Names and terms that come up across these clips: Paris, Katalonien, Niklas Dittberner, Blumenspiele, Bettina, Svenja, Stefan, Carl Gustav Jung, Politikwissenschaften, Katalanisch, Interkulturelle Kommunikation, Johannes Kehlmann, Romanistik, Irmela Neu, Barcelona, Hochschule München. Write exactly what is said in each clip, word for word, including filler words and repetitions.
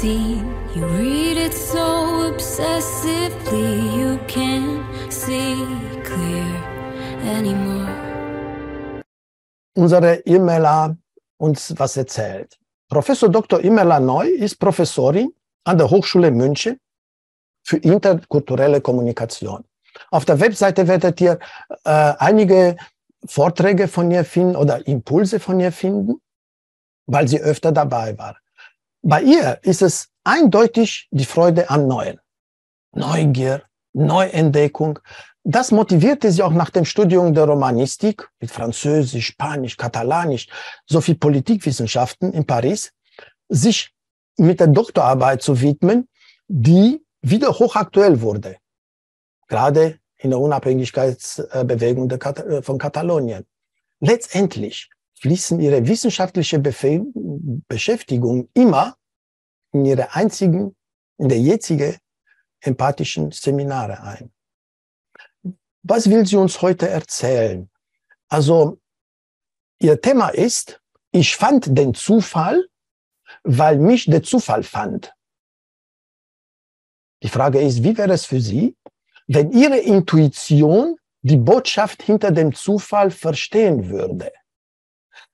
scene. You read it so obsessively, you can't see clear anymore. Unsere Irmela uns was erzählt. Professor Doktor Irmela Neu ist Professorin an der Hochschule München für interkulturelle Kommunikation. Auf der Webseite werdet ihr äh, einige Vorträge von ihr finden oder Impulse von ihr finden, weil sie öfter dabei war. Bei ihr ist es eindeutig die Freude am Neuen. Neugier, Neuentdeckung. Das motivierte sie auch nach dem Studium der Romanistik mit Französisch, Spanisch, Katalanisch, sowie Politikwissenschaften in Paris, sich mit der Doktorarbeit zu widmen, die wieder hochaktuell wurde, gerade in der Unabhängigkeitsbewegung von Katalonien. Letztendlich fließen ihre wissenschaftliche Befe Beschäftigung immer in ihre einzigen, in der jetzigen empathischen Seminare ein. Was will sie uns heute erzählen? Also, ihr Thema ist, ich fand den Zufall, weil mich der Zufall fand. Die Frage ist, wie wäre es für Sie, wenn Ihre Intuition die Botschaft hinter dem Zufall verstehen würde?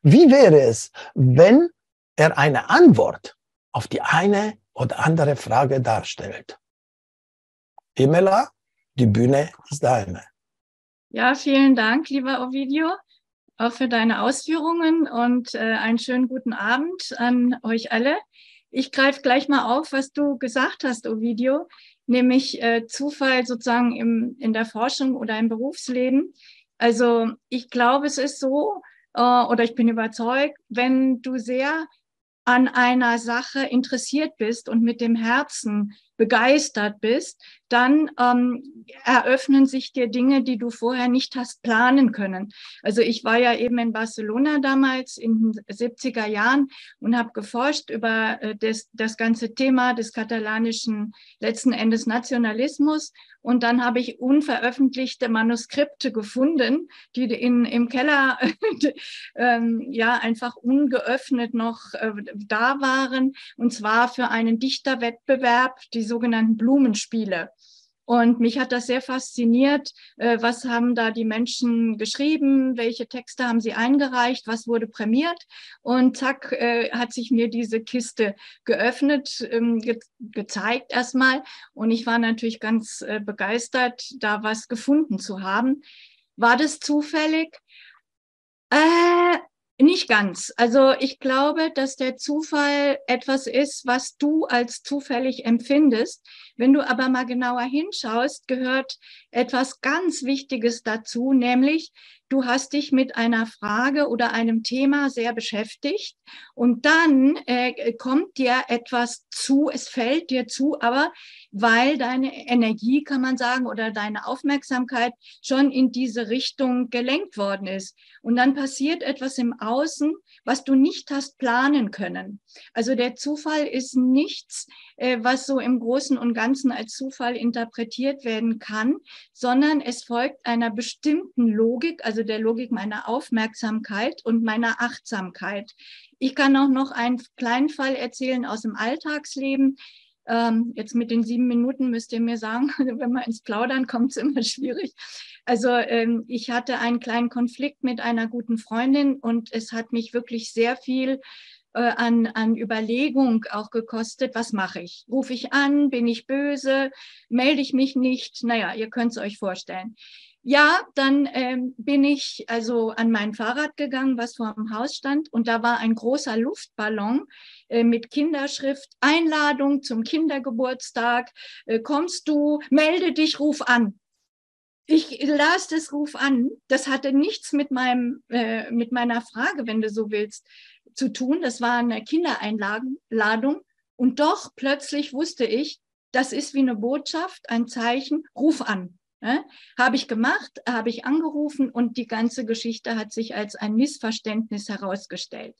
Wie wäre es, wenn er eine Antwort auf die eine oder andere Frage darstellt? Irmela, die Bühne ist deine. Ja, vielen Dank, lieber Ovidio, auch für deine Ausführungen und äh, einen schönen guten Abend an euch alle. Ich greife gleich mal auf, was du gesagt hast, Ovidio, nämlich äh, Zufall sozusagen im, in der Forschung oder im Berufsleben. Also ich glaube, es ist so, äh, oder ich bin überzeugt, wenn du sehr an einer Sache interessiert bist und mit dem Herzen begeistert bist, dann ähm, eröffnen sich dir Dinge, die du vorher nicht hast planen können. Also ich war ja eben in Barcelona damals in den siebziger Jahren und habe geforscht über äh, das, das ganze Thema des katalanischen letzten Endes Nationalismus. Und dann habe ich unveröffentlichte Manuskripte gefunden, die in, im Keller ähm, ja einfach ungeöffnet noch äh, da waren, und zwar für einen Dichterwettbewerb, die sogenannten Blumenspiele. Und mich hat das sehr fasziniert, was haben da die Menschen geschrieben, welche Texte haben sie eingereicht, was wurde prämiert. Und zack, hat sich mir diese Kiste geöffnet, ge gezeigt erstmal. Und ich war natürlich ganz begeistert, da was gefunden zu haben. War das zufällig? Äh, Nicht ganz. Also ich glaube, dass der Zufall etwas ist, was du als zufällig empfindest. Wenn du aber mal genauer hinschaust, gehört etwas ganz Wichtiges dazu, nämlich du hast dich mit einer Frage oder einem Thema sehr beschäftigt und dann äh, kommt dir etwas zu, es fällt dir zu, aber weil deine Energie, kann man sagen, oder deine Aufmerksamkeit schon in diese Richtung gelenkt worden ist. Und dann passiert etwas im Außen, was du nicht hast planen können. Also der Zufall ist nichts, äh, was so im Großen und Ganzen als Zufall interpretiert werden kann, sondern es folgt einer bestimmten Logik, also der Logik meiner Aufmerksamkeit und meiner Achtsamkeit. Ich kann auch noch einen kleinen Fall erzählen aus dem Alltagsleben. Ähm, jetzt mit den sieben Minuten müsst ihr mir sagen, wenn man ins Plaudern kommt, ist es immer schwierig. Also ähm, ich hatte einen kleinen Konflikt mit einer guten Freundin und es hat mich wirklich sehr viel äh, an, an Überlegung auch gekostet. Was mache ich? Rufe ich an? Bin ich böse? Melde ich mich nicht? Naja, ihr könnt es euch vorstellen. Ja, dann ähm, bin ich also an mein Fahrrad gegangen, was vor dem Haus stand. Und da war ein großer Luftballon äh, mit Kinderschrift, Einladung zum Kindergeburtstag. Äh, kommst du, melde dich, ruf an. Ich las das Ruf an. Das hatte nichts mit, meinem, äh, mit meiner Frage, wenn du so willst, zu tun. Das war eine Kindereinladung. Und doch plötzlich wusste ich, das ist wie eine Botschaft, ein Zeichen, ruf an. Ja, habe ich gemacht, habe ich angerufen und die ganze Geschichte hat sich als ein Missverständnis herausgestellt.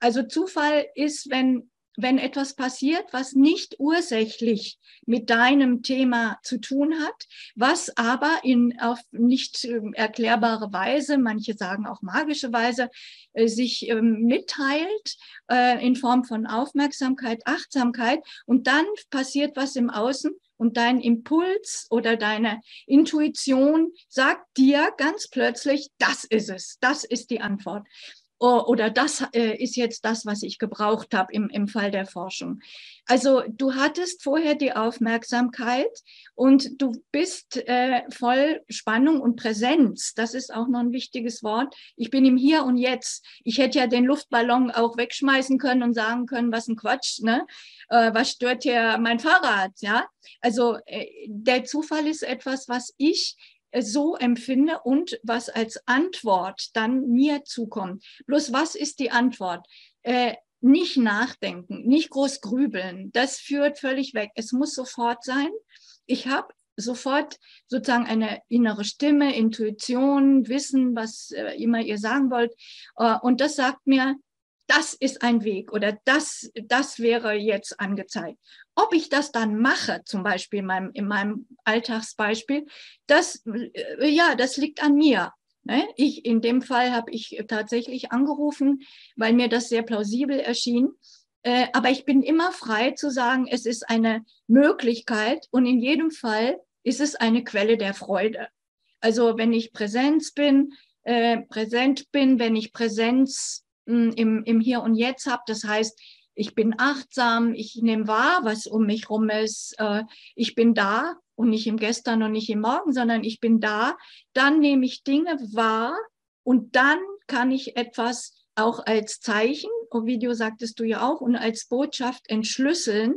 Also Zufall ist, wenn wenn etwas passiert, was nicht ursächlich mit deinem Thema zu tun hat, was aber in auf nicht äh, erklärbare Weise, manche sagen auch magische Weise, äh, sich äh, mitteilt äh, in Form von Aufmerksamkeit, Achtsamkeit, und dann passiert was im Außen und dein Impuls oder deine Intuition sagt dir ganz plötzlich, das ist es, das ist die Antwort. Oder das ist jetzt das, was ich gebraucht habe im, im Fall der Forschung. Also du hattest vorher die Aufmerksamkeit und du bist äh, voll Spannung und Präsenz. Das ist auch noch ein wichtiges Wort. Ich bin im Hier und Jetzt. Ich hätte ja den Luftballon auch wegschmeißen können und sagen können, was ein Quatsch, ne? Äh, was stört hier mein Fahrrad? Ja? Also äh, der Zufall ist etwas, was ich so empfinde und was als Antwort dann mir zukommt. Bloß was ist die Antwort? Äh, nicht nachdenken, nicht groß grübeln, das führt völlig weg. Es muss sofort sein. Ich habe sofort sozusagen eine innere Stimme, Intuition, Wissen, was äh, immer ihr sagen wollt. Äh, und das sagt mir, das ist ein Weg oder das, das wäre jetzt angezeigt. Ob ich das dann mache, zum Beispiel in meinem, in meinem Alltagsbeispiel, das, ja, das liegt an mir. Ich, in dem Fall habe ich tatsächlich angerufen, weil mir das sehr plausibel erschien. Aber ich bin immer frei zu sagen, es ist eine Möglichkeit und in jedem Fall ist es eine Quelle der Freude. Also wenn ich Präsenz bin, präsent bin, wenn ich Präsenz Im, im Hier und Jetzt habe. Das heißt, ich bin achtsam, ich nehme wahr, was um mich rum ist. Ich bin da und nicht im Gestern und nicht im Morgen, sondern ich bin da. Dann nehme ich Dinge wahr und dann kann ich etwas auch als Zeichen, Ovidio sagtest du ja auch, und als Botschaft entschlüsseln,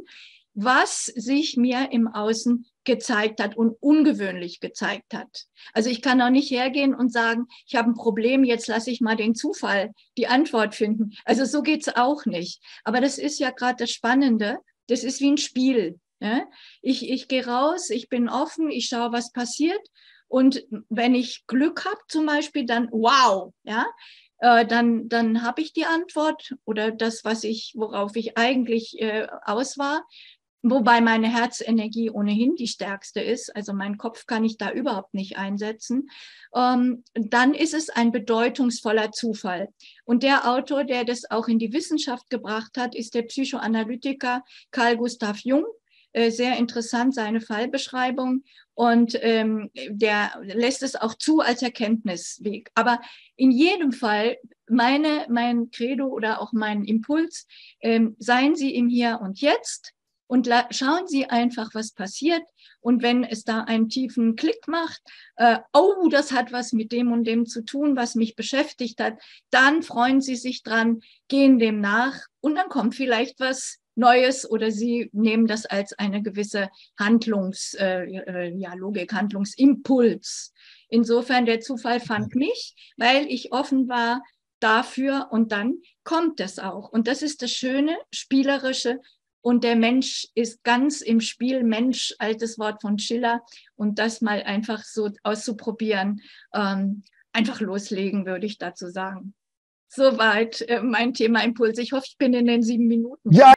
was sich mir im Außen gezeigt hat und ungewöhnlich gezeigt hat. Also ich kann auch nicht hergehen und sagen, ich habe ein Problem, jetzt lasse ich mal den Zufall die Antwort finden. Also so geht es auch nicht. Aber das ist ja gerade das Spannende, das ist wie ein Spiel. Ne? Ich, ich gehe raus, ich bin offen, ich schaue, was passiert. Und wenn ich Glück habe zum Beispiel, dann wow, ja, äh, dann, dann habe ich die Antwort oder das, was ich, worauf ich eigentlich äh, aus war. Wobei meine Herzenergie ohnehin die stärkste ist, also meinen Kopf kann ich da überhaupt nicht einsetzen, ähm, dann ist es ein bedeutungsvoller Zufall. Und der Autor, der das auch in die Wissenschaft gebracht hat, ist der Psychoanalytiker Carl Gustav Jung. Äh, sehr interessant, seine Fallbeschreibung. Und ähm, der lässt es auch zu als Erkenntnisweg. Aber in jedem Fall, meine, mein Credo oder auch mein Impuls, ähm, seien Sie im Hier und Jetzt. Und schauen Sie einfach, was passiert. Und wenn es da einen tiefen Klick macht, äh, oh, das hat was mit dem und dem zu tun, was mich beschäftigt hat, dann freuen Sie sich dran, gehen dem nach und dann kommt vielleicht was Neues oder Sie nehmen das als eine gewisse Handlungs, äh, ja, Logik, Handlungsimpuls. Insofern, der Zufall fand mich, weil ich offen war dafür und dann kommt das auch. Und das ist das schöne, spielerische. Und der Mensch ist ganz im Spiel, Mensch, altes Wort von Schiller. Und das mal einfach so auszuprobieren, ähm, einfach loslegen, würde ich dazu sagen. Soweit äh, mein Thema Impuls. Ich hoffe, ich bin in den sieben Minuten. Ja.